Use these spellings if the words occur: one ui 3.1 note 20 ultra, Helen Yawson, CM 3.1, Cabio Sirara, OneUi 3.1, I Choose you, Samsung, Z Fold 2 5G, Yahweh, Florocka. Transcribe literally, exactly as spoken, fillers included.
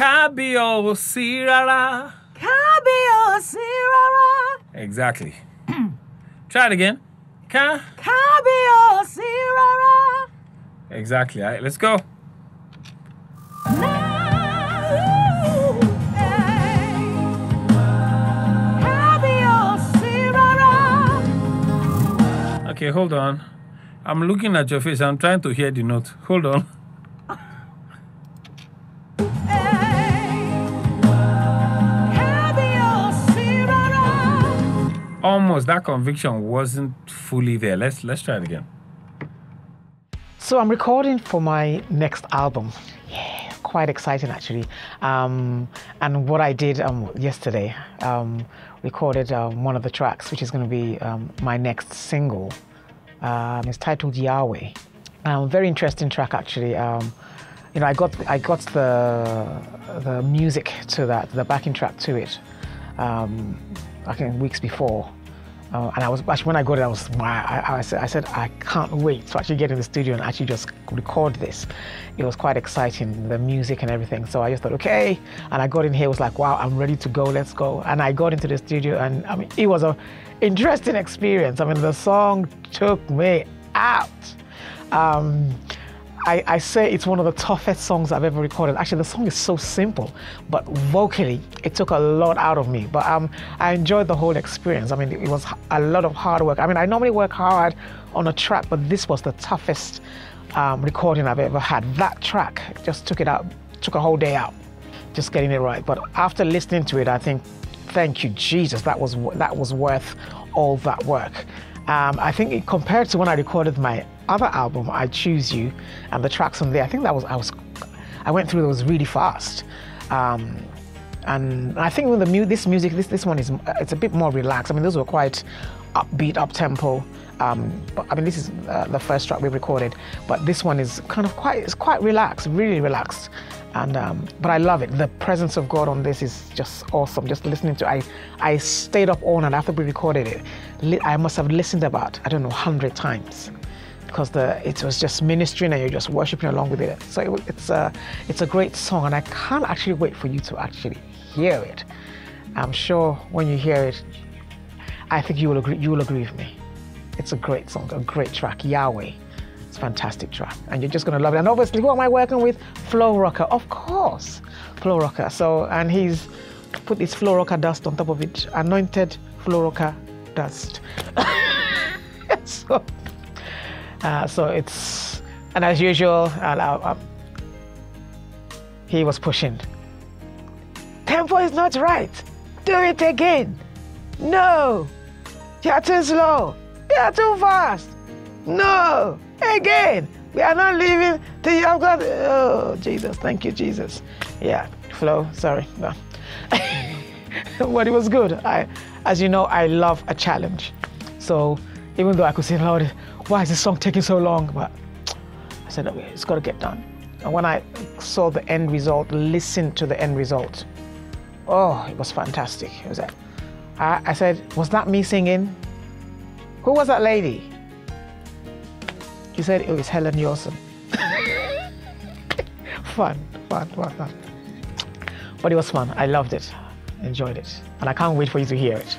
Cabio Sirara. Cabio Sirara. Exactly. Try it again. Ka. Cabio Sirara. Exactly. All right, let's go. Okay, hold on. I'm looking at your face. I'm trying to hear the note. Hold on. Almost. That conviction wasn't fully there. Let's let's try it again. So I'm recording for my next album. Yeah, quite exciting actually. Um, and what I did um, yesterday, um, recorded um, one of the tracks, which is going to be um, my next single. Um, it's titled Yahweh. Um, very interesting track actually. Um, you know, I got I got the the music to that, the backing track to it, um, I think weeks before, uh, and I was actually when I got it, I was I, I said I said I can't wait to actually get in the studio and actually just record this. It was quite exciting, the music and everything. So I just thought, okay, and I got in here, was like, wow, I'm ready to go, let's go. And I got into the studio, and I mean, it was a interesting experience. I mean, the song took me out. Um, I, I say it's one of the toughest songs I've ever recorded. Actually, the song is so simple, but vocally, it took a lot out of me. But um, I enjoyed the whole experience. I mean, it was a lot of hard work. I mean, I normally work hard on a track, but this was the toughest um, recording I've ever had. That track just took it out, took a whole day out, just getting it right. But after listening to it, I think, thank you, Jesus, that was that was worth all that work. Um, I think it, compared to when I recorded my other album, I Choose You, and the tracks on there, I think that was, I was, I went through those really fast. Um, and I think with the mu this music, this this one is, it's a bit more relaxed. I mean, those were quite upbeat, up-tempo. Um, but, I mean, this is uh, the first track we recorded, but this one is kind of quite, it's quite relaxed, really relaxed. And, um, but I love it. The presence of God on this is just awesome. Just listening to it, I, I stayed up all night after we recorded it. I must have listened about, I don't know, a hundred times, because the, it was just ministering and you're just worshiping along with it. So it, it's, a, it's a great song, and I can't actually wait for you to actually hear it. I'm sure when you hear it, I think you will agree, you will agree with me. It's a great song, a great track, Yahweh. It's a fantastic track, and you're just going to love it. And obviously, who am I working with? Florocka, of course, Florocka. So, and he's put his Florocka dust on top of it, anointed Florocka dust. so, uh, so it's, and as usual, I, I, I, he was pushing. Tempo is not right. Do it again. No, you're too slow. You're too fast. No. Again, we are not leaving till you have got. Oh, Jesus, thank you, Jesus. Yeah, Flo, sorry. No. But it was good. I, as you know, I love a challenge. So even though I could say, Lord, why is this song taking so long? But I said, okay, it's got to get done. And when I saw the end result, listened to the end result, oh, it was fantastic. It was like, I, I said, was that me singing? Who was that lady? He said it was Helen Yawson. Fun, fun, fun, fun. But it was fun. I loved it, enjoyed it, and I can't wait for you to hear it.